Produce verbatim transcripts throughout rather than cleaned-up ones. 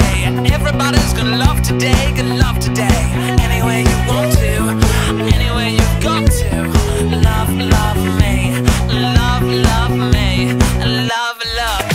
today. Everybody's gonna love today, gonna love today. Any way you want to, any way you've got to. Love, love me, love, love me, love, love.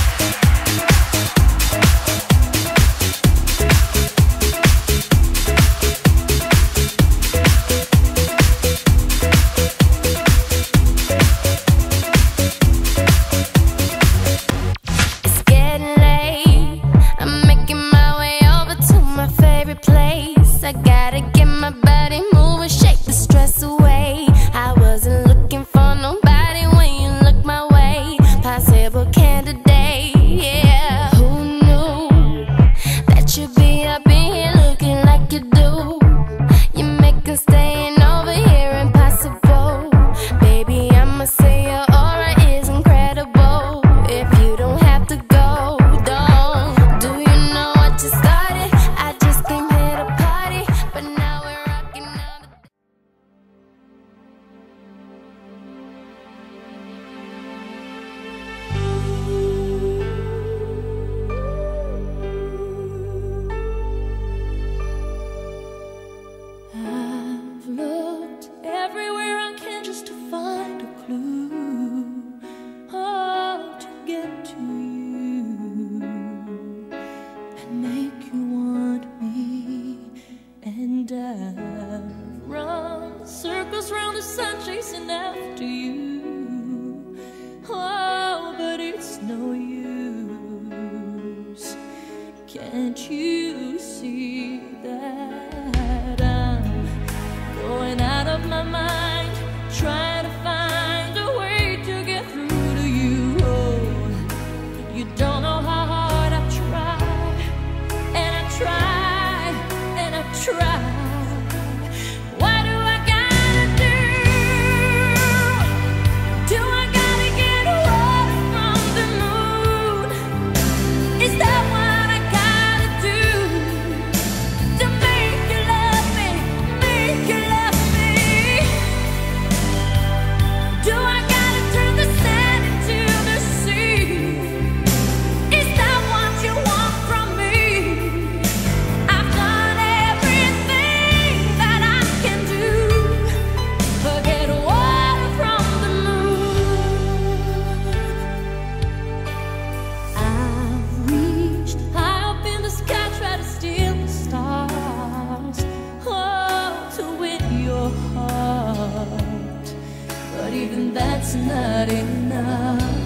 But even that's not enough.